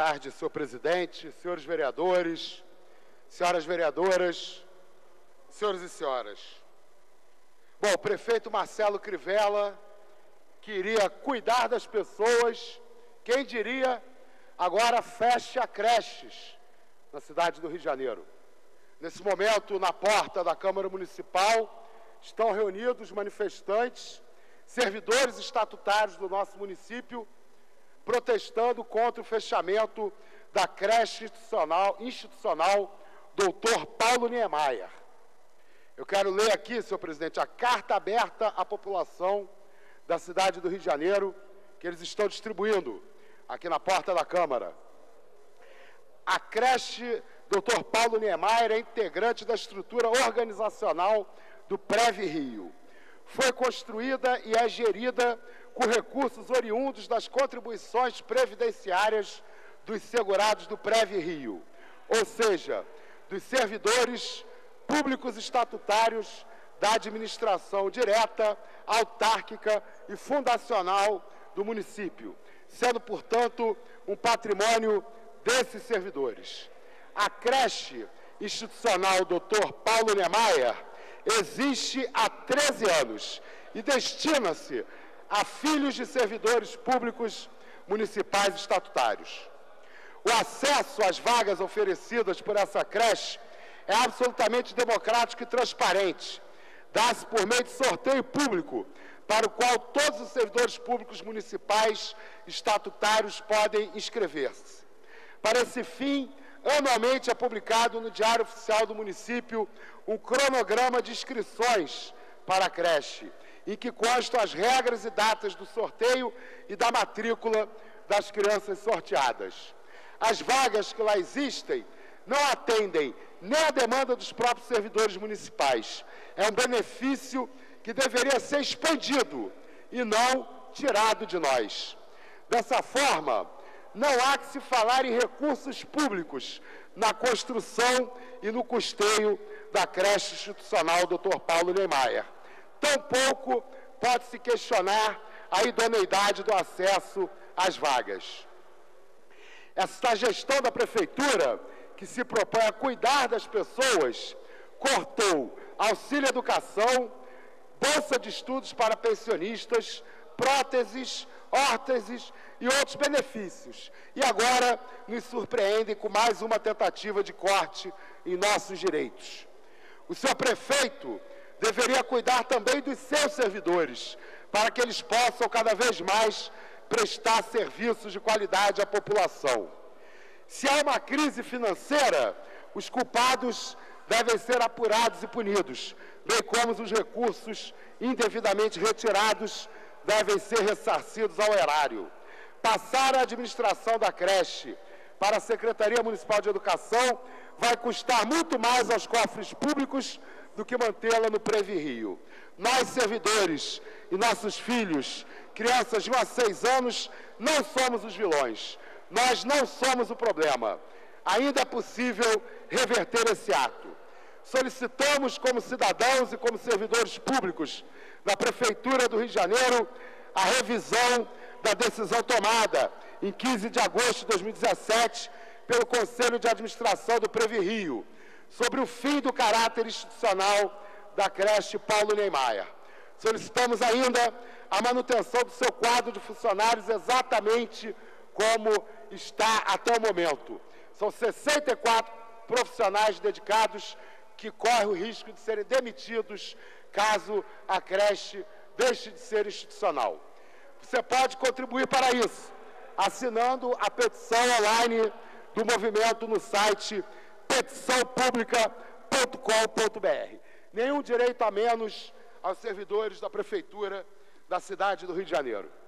tarde, senhor presidente, senhores vereadores, senhoras vereadoras, senhores e senhoras. Bom, o prefeito Marcelo Crivella queria cuidar das pessoas, quem diria, agora fecha creches na cidade do Rio de Janeiro. Nesse momento, na porta da Câmara Municipal, estão reunidos manifestantes, servidores estatutários do nosso município, protestando contra o fechamento da creche institucional Dr. Paulo Niemeyer. Eu quero ler aqui, senhor presidente, a carta aberta à população da cidade do Rio de Janeiro, que eles estão distribuindo aqui na porta da Câmara. A creche Dr. Paulo Niemeyer é integrante da estrutura organizacional do Previ-Rio. Foi construída e é gerida com recursos oriundos das contribuições previdenciárias dos segurados do Previ-Rio, ou seja, dos servidores públicos estatutários da administração direta, autárquica e fundacional do município, sendo, portanto, um patrimônio desses servidores. A creche institucional Dr. Paulo Niemeyer existe há 13 anos e destina-se a filhos de servidores públicos municipais estatutários. O acesso às vagas oferecidas por essa creche é absolutamente democrático e transparente. Dá-se por meio de sorteio público, para o qual todos os servidores públicos municipais estatutários podem inscrever-se. Para esse fim, anualmente é publicado no Diário Oficial do Município um cronograma de inscrições para a creche, em que constam as regras e datas do sorteio e da matrícula das crianças sorteadas. As vagas que lá existem não atendem nem à demanda dos próprios servidores municipais. É um benefício que deveria ser expandido e não tirado de nós. Dessa forma, não há que se falar em recursos públicos na construção e no custeio da creche institucional Dr. Paulo Niemeyer. Tampouco pode-se questionar a idoneidade do acesso às vagas. Esta gestão da prefeitura, que se propõe a cuidar das pessoas, cortou auxílio educação, bolsa de estudos para pensionistas, próteses, órteses e outros benefícios. E agora nos surpreendem com mais uma tentativa de corte em nossos direitos. O senhor prefeito deveria cuidar também dos seus servidores, para que eles possam cada vez mais prestar serviços de qualidade à população. Se há uma crise financeira, os culpados devem ser apurados e punidos, bem como os recursos indevidamente retirados devem ser ressarcidos ao erário. Passar a administração da creche para a Secretaria Municipal de Educação vai custar muito mais aos cofres públicos do que mantê-la no Previ-Rio. Nós, servidores, e nossos filhos, crianças de 1 a 6 anos, não somos os vilões. Nós não somos o problema. Ainda é possível reverter esse ato. Solicitamos, como cidadãos e como servidores públicos da Prefeitura do Rio de Janeiro, a revisão da decisão tomada em 15 de agosto de 2017 pelo Conselho de Administração do Previ-Rio sobre o fim do caráter institucional da creche Paulo Niemeyer. Solicitamos ainda a manutenção do seu quadro de funcionários exatamente como está até o momento. São 64 profissionais dedicados que correm o risco de serem demitidos caso a creche deixe de ser institucional. Você pode contribuir para isso, assinando a petição online do movimento no site petiçãopública.com.br. Nenhum direito a menos aos servidores da Prefeitura da cidade do Rio de Janeiro.